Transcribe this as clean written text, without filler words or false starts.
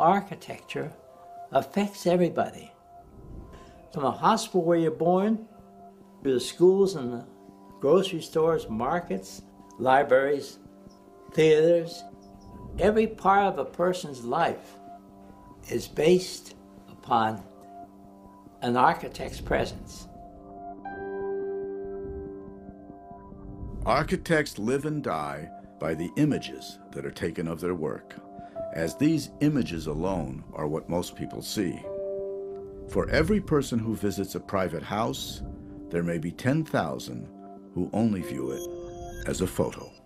architecture affects everybody. From the hospital where you're born, to the schools and the grocery stores, markets, libraries, theaters, every part of a person's life is based upon an architect's presence. Architects live and die by the images that are taken of their work, as these images alone are what most people see. For every person who visits a private house, there may be 10,000 who only view it as a photo.